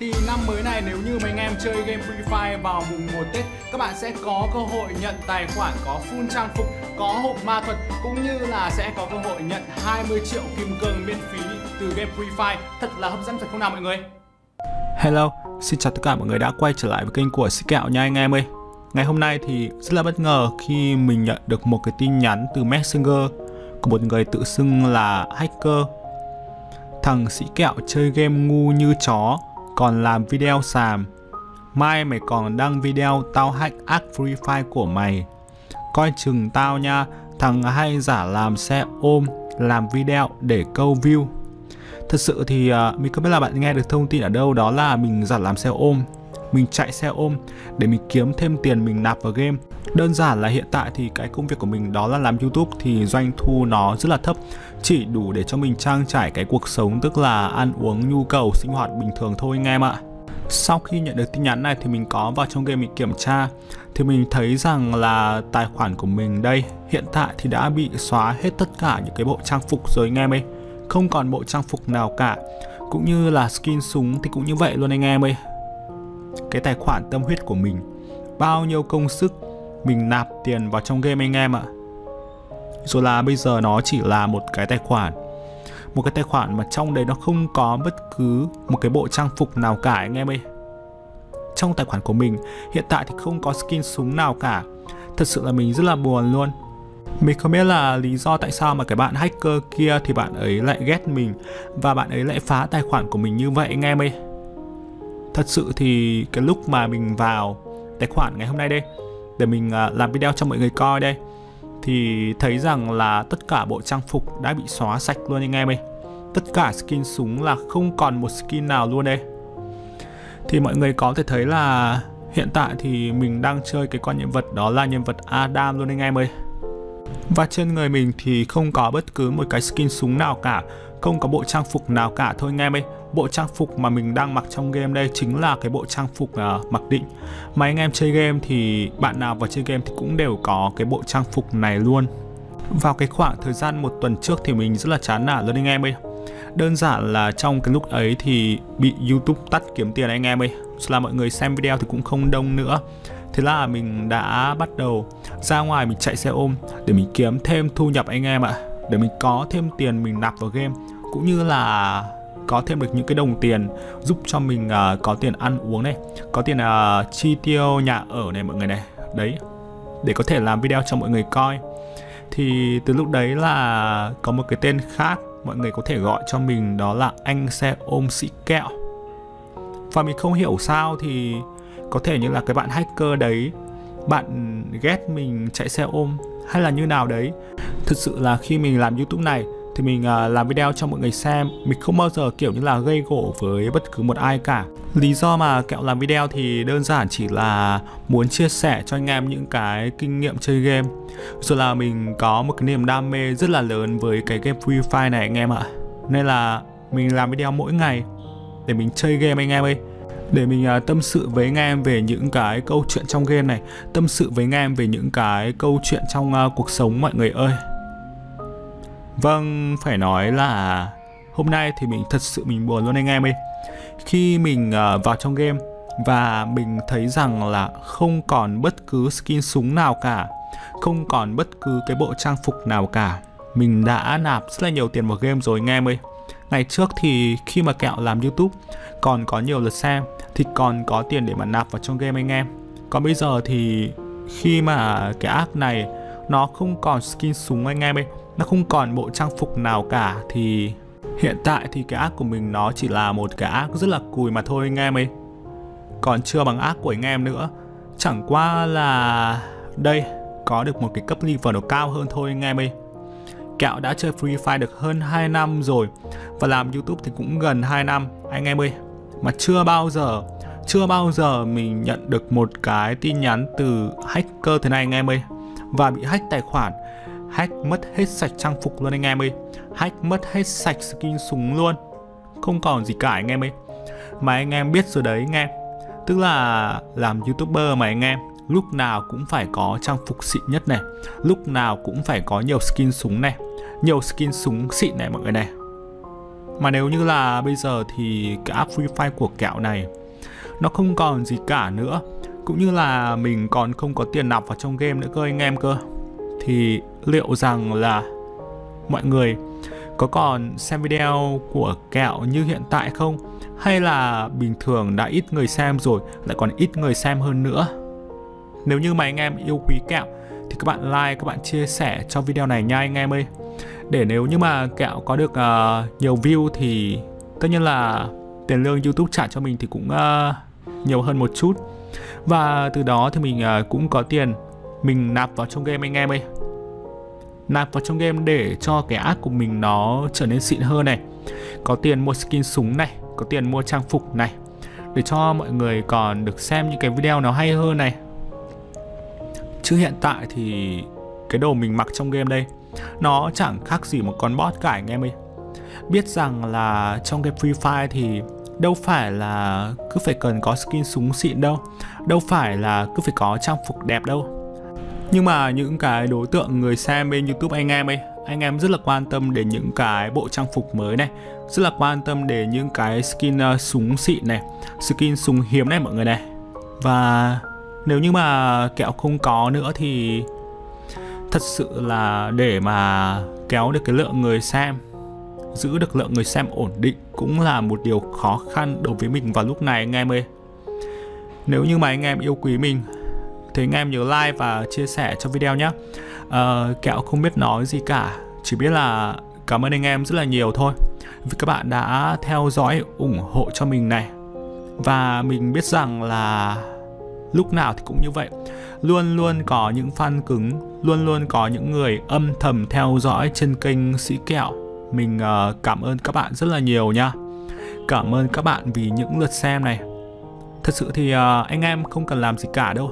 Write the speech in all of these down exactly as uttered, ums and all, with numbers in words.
Thì năm mới này nếu như mấy anh em chơi game Free Fire vào mùng một Tết, các bạn sẽ có cơ hội nhận tài khoản có full trang phục, có hộp ma thuật, cũng như là sẽ có cơ hội nhận hai mươi triệu kim cương miễn phí từ game Free Fire. Thật là hấp dẫn thật không nào mọi người? Hello, xin chào tất cả mọi người đã quay trở lại với kênh của Sĩ Kẹo nha anh em ơi. Ngày hôm nay thì rất là bất ngờ khi mình nhận được một cái tin nhắn từ Messenger của một người tự xưng là hacker. Thằng Sĩ Kẹo chơi game ngu như chó, còn làm video xàm. Mai mày còn đăng video tao hack app Free Fire của mày, coi chừng tao nha. Thằng hay giả làm xe ôm, làm video để câu view. Thật sự thì uh, mình không biết là bạn nghe được thông tin ở đâu, đó là mình giả làm xe ôm, mình chạy xe ôm để mình kiếm thêm tiền mình nạp vào game. Đơn giản là hiện tại thì cái công việc của mình đó là làm YouTube, thì doanh thu nó rất là thấp, chỉ đủ để cho mình trang trải cái cuộc sống, tức là ăn uống, nhu cầu sinh hoạt bình thường thôi anh em ạ. Sau khi nhận được tin nhắn này thì mình có vào trong game mình kiểm tra, thì mình thấy rằng là tài khoản của mình đây hiện tại thì đã bị xóa hết tất cả những cái bộ trang phục rồi anh em ơi. Không còn bộ trang phục nào cả, cũng như là skin súng thì cũng như vậy luôn anh em ơi. Cái tài khoản tâm huyết của mình, bao nhiêu công sức mình nạp tiền vào trong game anh em ạ, rồi là bây giờ nó chỉ là một cái tài khoản Một cái tài khoản mà trong đấy nó không có bất cứ một cái bộ trang phục nào cả anh em ơi. Trong tài khoản của mình hiện tại thì không có skin súng nào cả. Thật sự là mình rất là buồn luôn. Mình không biết là lý do tại sao mà cái bạn hacker kia thì bạn ấy lại ghét mình, và bạn ấy lại phá tài khoản của mình như vậy anh em ơi. Thật sự thì cái lúc mà mình vào tài khoản ngày hôm nay đây để mình làm video cho mọi người coi đây, thì thấy rằng là tất cả bộ trang phục đã bị xóa sạch luôn anh em ơi. Tất cả skin súng là không còn một skin nào luôn đây. Thì mọi người có thể thấy là hiện tại thì mình đang chơi cái con nhân vật đó là nhân vật Adam luôn anh em ơi. Và trên người mình thì không có bất cứ một cái skin súng nào cả, không có bộ trang phục nào cả thôi anh em ơi. Bộ trang phục mà mình đang mặc trong game đây chính là cái bộ trang phục uh, mặc định. Mà anh em chơi game thì bạn nào vào chơi game thì cũng đều có cái bộ trang phục này luôn. Vào cái khoảng thời gian một tuần trước thì mình rất là chán nản luôn anh em ơi. Đơn giản là trong cái lúc ấy thì bị YouTube tắt kiếm tiền anh em ơi, là mọi người xem video thì cũng không đông nữa. Thế là mình đã bắt đầu ra ngoài mình chạy xe ôm để mình kiếm thêm thu nhập anh em ạ, để mình có thêm tiền mình nạp vào game, cũng như là có thêm được những cái đồng tiền giúp cho mình uh, có tiền ăn uống này, có tiền uh, chi tiêu nhà ở này mọi người này. Đấy, để có thể làm video cho mọi người coi. Thì từ lúc đấy là có một cái tên khác, mọi người có thể gọi cho mình đó là anh xe ôm Sĩ Kẹo. Và mình không hiểu sao thì có thể như là cái bạn hacker đấy, bạn ghét mình chạy xe ôm hay là như nào đấy. Thực sự là khi mình làm YouTube này thì mình làm video cho mọi người xem, mình không bao giờ kiểu như là gây gổ với bất cứ một ai cả. Lý do mà Kẹo làm video thì đơn giản chỉ là muốn chia sẻ cho anh em những cái kinh nghiệm chơi game, rồi là mình có một cái niềm đam mê rất là lớn với cái game Free Fire này anh em ạ. Nên là mình làm video mỗi ngày để mình chơi game anh em ơi, để mình tâm sự với anh em về những cái câu chuyện trong game này, tâm sự với anh em về những cái câu chuyện trong cuộc sống mọi người ơi. Vâng, phải nói là hôm nay thì mình thật sự mình buồn luôn anh em ơi. Khi mình vào trong game và mình thấy rằng là không còn bất cứ skin súng nào cả, không còn bất cứ cái bộ trang phục nào cả. Mình đã nạp rất là nhiều tiền vào game rồi anh em ơi. Ngày trước thì khi mà Kẹo làm YouTube còn có nhiều lượt xem thì còn có tiền để mà nạp vào trong game anh em. Còn bây giờ thì khi mà cái app này nó không còn skin súng anh em ấy, nó không còn bộ trang phục nào cả, thì hiện tại thì cái app của mình nó chỉ là một cái app rất là cùi mà thôi anh em ấy. Còn chưa bằng app của anh em nữa, chẳng qua là đây có được một cái cấp level nó cao hơn thôi anh em ấy. Kẹo đã chơi Free Fire được hơn hai năm rồi, và làm YouTube thì cũng gần hai năm anh em ơi. Mà chưa bao giờ, chưa bao giờ mình nhận được một cái tin nhắn từ hacker thế này anh em ơi. Và bị hack tài khoản, hack mất hết sạch trang phục luôn anh em ơi, hack mất hết sạch skin súng luôn, không còn gì cả anh em ơi. Mà anh em biết rồi đấy anh em, tức là làm YouTuber mà anh em, lúc nào cũng phải có trang phục xịn nhất này, lúc nào cũng phải có nhiều skin súng này, nhiều skin súng xịn này mọi người này. Mà nếu như là bây giờ thì cái app Free Fire của Kẹo này nó không còn gì cả nữa, cũng như là mình còn không có tiền nạp vào trong game nữa cơ anh em cơ. Thì liệu rằng là mọi người có còn xem video của Kẹo như hiện tại không? Hay là bình thường đã ít người xem rồi lại còn ít người xem hơn nữa? Nếu như mà anh em yêu quý Kẹo thì các bạn like, các bạn chia sẻ cho video này nha anh em ơi. Để nếu như mà Kẹo có được uh, nhiều view thì tất nhiên là tiền lương YouTube trả cho mình thì cũng uh, nhiều hơn một chút. Và từ đó thì mình uh, cũng có tiền mình nạp vào trong game anh em ơi. Nạp vào trong game để cho cái app của mình nó trở nên xịn hơn này. Có tiền mua skin súng này, có tiền mua trang phục này, để cho mọi người còn được xem những cái video nó hay hơn này. Chứ hiện tại thì cái đồ mình mặc trong game đây nó chẳng khác gì một con bot cả anh em ơi. Biết rằng là trong cái Free Fire thì đâu phải là cứ phải cần có skin súng xịn đâu, đâu phải là cứ phải có trang phục đẹp đâu. Nhưng mà những cái đối tượng người xem bên YouTube anh em ấy, anh em rất là quan tâm đến những cái bộ trang phục mới này, rất là quan tâm đến những cái skin uh, súng xịn này, skin súng hiếm này mọi người này. Và nếu như mà Kẹo không có nữa thì thật sự là để mà kéo được cái lượng người xem, giữ được lượng người xem ổn định cũng là một điều khó khăn đối với mình vào lúc này anh em ơi. Nếu như mà anh em yêu quý mình thì anh em nhớ like và chia sẻ cho video nhé. à, Kẹo không biết nói gì cả, chỉ biết là cảm ơn anh em rất là nhiều thôi, vì các bạn đã theo dõi ủng hộ cho mình này. Và mình biết rằng là lúc nào thì cũng như vậy, luôn luôn có những fan cứng, luôn luôn có những người âm thầm theo dõi trên kênh Sĩ Kẹo. Mình uh, cảm ơn các bạn rất là nhiều nha. Cảm ơn các bạn vì những lượt xem này. Thật sự thì uh, anh em không cần làm gì cả đâu.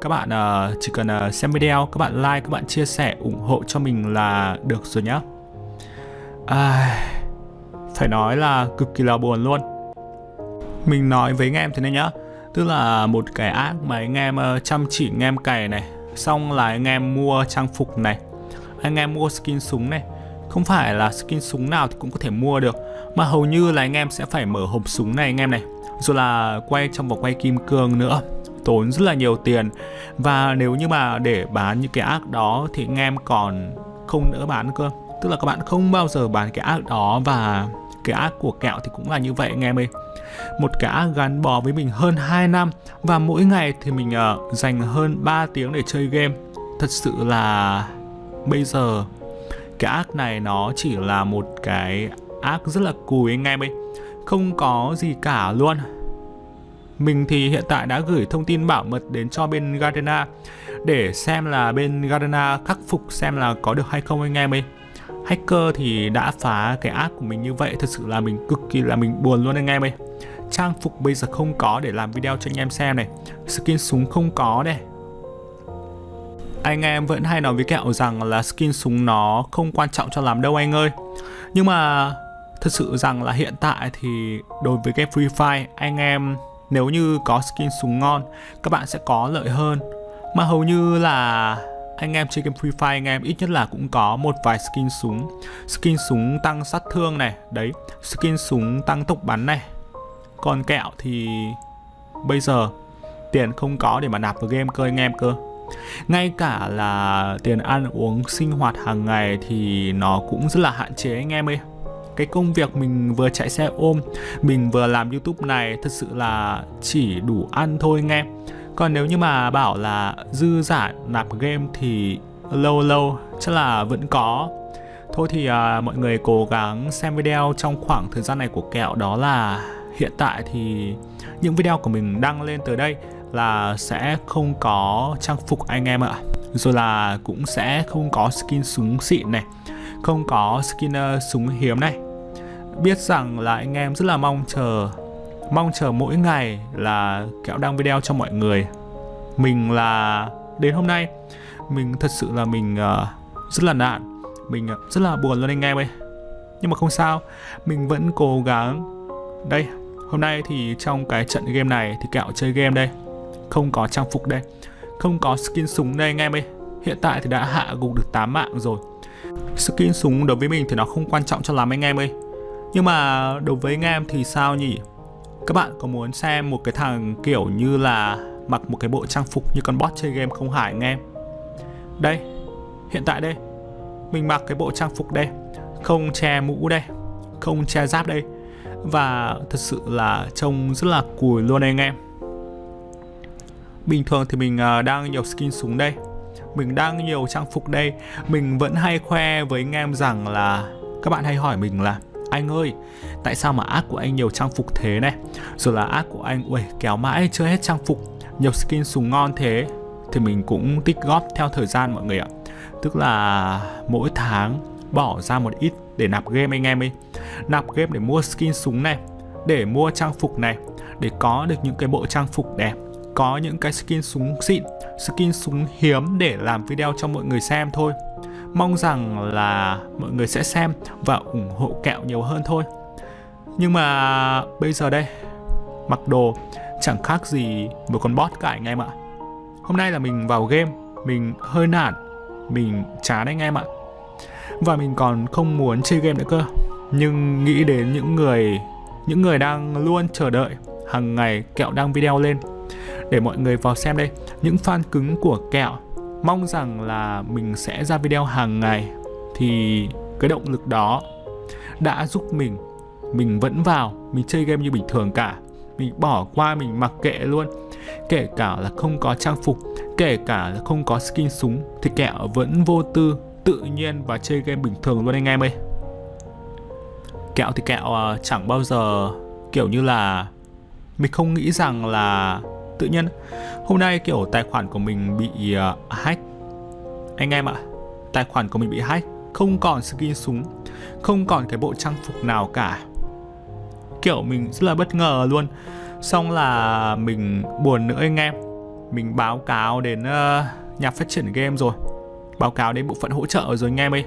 Các bạn uh, chỉ cần uh, xem video, các bạn like, các bạn chia sẻ, ủng hộ cho mình là được rồi nhá. à, Phải nói là cực kỳ là buồn luôn. Mình nói với anh em thế này nhá, tức là một cái app mà anh em uh, chăm chỉ anh em cày này, xong là anh em mua trang phục này, anh em mua skin súng này. Không phải là skin súng nào thì cũng có thể mua được, mà hầu như là anh em sẽ phải mở hộp súng này anh em này, rồi là quay trong vòng quay kim cương nữa, tốn rất là nhiều tiền. Và nếu như mà để bán những cái app đó thì anh em còn không nỡ bán cơ, tức là các bạn không bao giờ bán cái app đó. Và cái app của Kẹo thì cũng là như vậy anh em ơi. Một cái app gắn bó với mình hơn hai năm, và mỗi ngày thì mình uh, dành hơn ba tiếng để chơi game. Thật sự là bây giờ cái app này nó chỉ là một cái app rất là cùi anh em ấy, không có gì cả luôn. Mình thì hiện tại đã gửi thông tin bảo mật đến cho bên Garena để xem là bên Garena khắc phục xem là có được hay không anh em ấy. Hacker thì đã phá cái app của mình như vậy, thật sự là mình cực kỳ là mình buồn luôn anh em ấy. Trang phục bây giờ không có để làm video cho anh em xem này, skin súng không có này. Anh em vẫn hay nói với Kẹo rằng là skin súng nó không quan trọng cho làm đâu anh ơi. Nhưng mà thật sự rằng là hiện tại thì đối với cái Free Fire, anh em nếu như có skin súng ngon các bạn sẽ có lợi hơn. Mà hầu như là anh em chơi game Free Fire anh em ít nhất là cũng có một vài skin súng. Skin súng tăng sát thương này, đấy, skin súng tăng tốc bắn này. Còn Kẹo thì bây giờ tiền không có để mà nạp vào game cơ anh em cơ. Ngay cả là tiền ăn uống sinh hoạt hàng ngày thì nó cũng rất là hạn chế anh em ơi. Cái công việc mình vừa chạy xe ôm, mình vừa làm YouTube này thật sự là chỉ đủ ăn thôi anh em. Còn nếu như mà bảo là dư giả nạp game thì lâu lâu chắc là vẫn có. Thôi thì à, mọi người cố gắng xem video trong khoảng thời gian này của Kẹo. Đó là hiện tại thì những video của mình đăng lên tới đây là sẽ không có trang phục anh em ạ. Rồi là cũng sẽ không có skin súng xịn này, không có skin uh, súng hiếm này. Biết rằng là anh em rất là mong chờ, mong chờ mỗi ngày là Kẹo đăng video cho mọi người. Mình là đến hôm nay mình thật sự là mình uh, rất là nạn, mình uh, rất là buồn luôn anh em ơi. Nhưng mà không sao, mình vẫn cố gắng. Đây, hôm nay thì trong cái trận game này thì Kẹo chơi game đây, không có trang phục đây, không có skin súng đây anh em ơi. Hiện tại thì đã hạ gục được tám mạng rồi. Skin súng đối với mình thì nó không quan trọng cho lắm anh em ơi. Nhưng mà đối với anh em thì sao nhỉ? Các bạn có muốn xem một cái thằng kiểu như là mặc một cái bộ trang phục như con bot chơi game không hả anh em? Đây, hiện tại đây, mình mặc cái bộ trang phục đây, không che mũ đây, không che giáp đây. Và thật sự là trông rất là cùi luôn anh em. Bình thường thì mình đang nhiều skin súng đây, mình đang nhiều trang phục đây. Mình vẫn hay khoe với anh em rằng là các bạn hay hỏi mình là: anh ơi, tại sao mà ác của anh nhiều trang phục thế này? Rồi là ác của anh, ui, kéo mãi chưa hết trang phục, nhiều skin súng ngon thế. Thì mình cũng tích góp theo thời gian mọi người ạ. Tức là mỗi tháng bỏ ra một ít để nạp game anh em ấy. Nạp game để mua skin súng này, để mua trang phục này, để có được những cái bộ trang phục đẹp, có những cái skin súng xịn, skin súng hiếm để làm video cho mọi người xem thôi. Mong rằng là mọi người sẽ xem và ủng hộ Kẹo nhiều hơn thôi. Nhưng mà bây giờ đây, mặc đồ chẳng khác gì một con bot cả anh em ạ. Hôm nay là mình vào game, mình hơi nản, mình chán anh em ạ. Và mình còn không muốn chơi game nữa cơ. Nhưng nghĩ đến những người Những người đang luôn chờ đợi hàng ngày Kẹo đăng video lên để mọi người vào xem đây, những fan cứng của Kẹo mong rằng là mình sẽ ra video hàng ngày. Thì cái động lực đó đã giúp mình. Mình vẫn vào, mình chơi game như bình thường cả. Mình bỏ qua, mình mặc kệ luôn. Kể cả là không có trang phục, kể cả là không có skin súng, thì Kẹo vẫn vô tư, tự nhiên và chơi game bình thường luôn anh em ơi. Kẹo thì Kẹo uh, chẳng bao giờ kiểu như là mình không nghĩ rằng là tự nhiên hôm nay kiểu tài khoản của mình bị uh, hack anh em ạ. Tài khoản của mình bị hack, không còn skin súng, không còn cái bộ trang phục nào cả. Kiểu mình rất là bất ngờ luôn. Xong là mình buồn nữa anh em. Mình báo cáo đến uh, nhà phát triển game rồi, báo cáo đến bộ phận hỗ trợ rồi anh em ơi.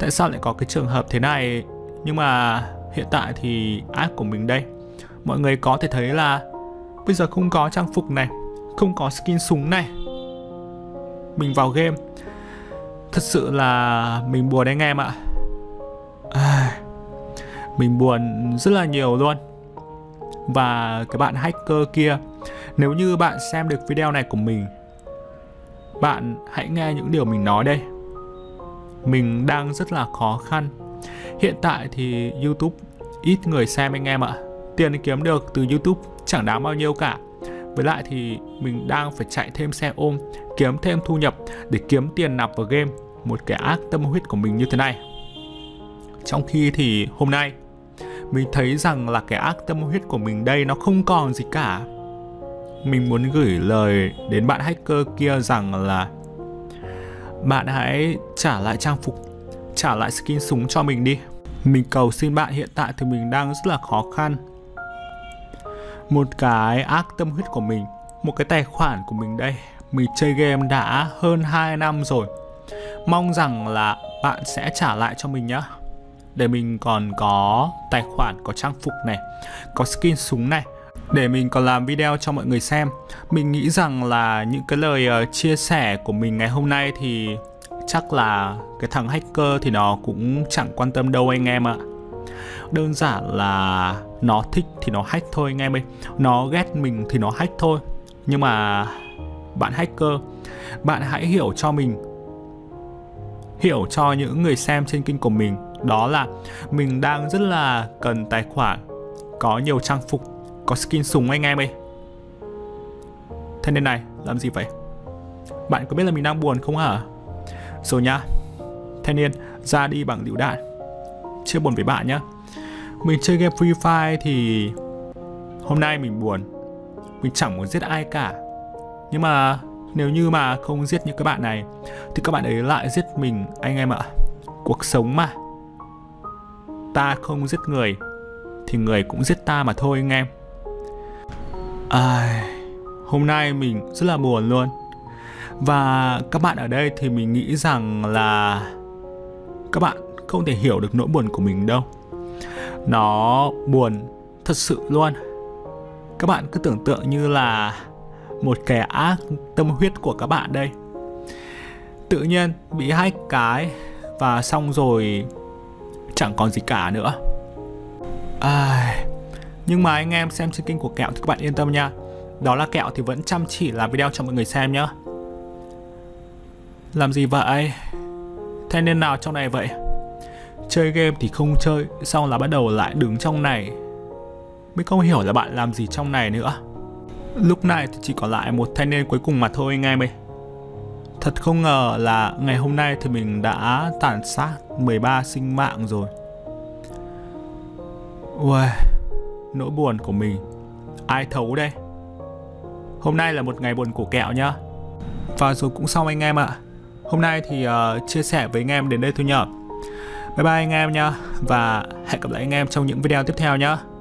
Tại sao lại có cái trường hợp thế này? Nhưng mà hiện tại thì app của mình đây, mọi người có thể thấy là bây giờ không có trang phục này, không có skin súng này. Mình vào game, thật sự là mình buồn anh em ạ. à, Mình buồn rất là nhiều luôn. Và cái bạn hacker kia, nếu như bạn xem được video này của mình, bạn hãy nghe những điều mình nói đây. Mình đang rất là khó khăn. Hiện tại thì YouTube ít người xem anh em ạ. Tiền kiếm được từ YouTube chẳng đáng bao nhiêu cả. Với lại thì mình đang phải chạy thêm xe ôm, kiếm thêm thu nhập để kiếm tiền nạp vào game. Một cái ác tâm huyết của mình như thế này. Trong khi thì hôm nay mình thấy rằng là cái ác tâm huyết của mình đây nó không còn gì cả. Mình muốn gửi lời đến bạn hacker kia rằng là bạn hãy trả lại trang phục, trả lại skin súng cho mình đi. Mình cầu xin bạn, hiện tại thì mình đang rất là khó khăn. Một cái ác tâm huyết của mình, một cái tài khoản của mình đây, mình chơi game đã hơn hai năm rồi. Mong rằng là bạn sẽ trả lại cho mình nhá, để mình còn có tài khoản, có trang phục này, có skin súng này, để mình còn làm video cho mọi người xem. Mình nghĩ rằng là những cái lời chia sẻ của mình ngày hôm nay thì chắc là cái thằng hacker thì nó cũng chẳng quan tâm đâu anh em ạ. Đơn giản là nó thích thì nó hack thôi anh em ơi. Nó ghét mình thì nó hack thôi. Nhưng mà bạn hacker, bạn hãy hiểu cho mình, hiểu cho những người xem trên kênh của mình, đó là mình đang rất là cần tài khoản, có nhiều trang phục, có skin súng anh em ơi. Thế nên này, làm gì vậy? Bạn có biết là mình đang buồn không hả? Rồi nhá, thanh niên ra đi bằng lựu đạn. Chưa buồn với bạn nhá. Mình chơi game Free Fire thì hôm nay mình buồn. Mình chẳng muốn giết ai cả. Nhưng mà nếu như mà không giết những các bạn này thì các bạn ấy lại giết mình anh em ạ. Cuộc sống mà, ta không giết người thì người cũng giết ta mà thôi anh em. à, Hôm nay mình rất là buồn luôn. Và các bạn ở đây thì mình nghĩ rằng là các bạn không thể hiểu được nỗi buồn của mình đâu. Nó buồn thật sự luôn. Các bạn cứ tưởng tượng như là một kẻ ác tâm huyết của các bạn đây tự nhiên bị hack cái, và xong rồi chẳng còn gì cả nữa. à, nhưng mà anh em xem trên kênh của Kẹo thì các bạn yên tâm nha, đó là Kẹo thì vẫn chăm chỉ làm video cho mọi người xem nhá. Làm gì vậy? Thế nên nào trong này vậy? Chơi game thì không chơi, xong là bắt đầu lại đứng trong này. Mới không hiểu là bạn làm gì trong này nữa. Lúc này thì chỉ còn lại một thanh niên cuối cùng mà thôi anh em ơi. Thật không ngờ là ngày hôm nay thì mình đã tàn sát mười ba sinh mạng rồi. Uầy, nỗi buồn của mình ai thấu đây. Hôm nay là một ngày buồn của Kẹo nhá. Và rồi cũng xong anh em ạ. Hôm nay thì uh, chia sẻ với anh em đến đây thôi nhở. Bye bye anh em nha. Và hẹn gặp lại anh em trong những video tiếp theo nhá.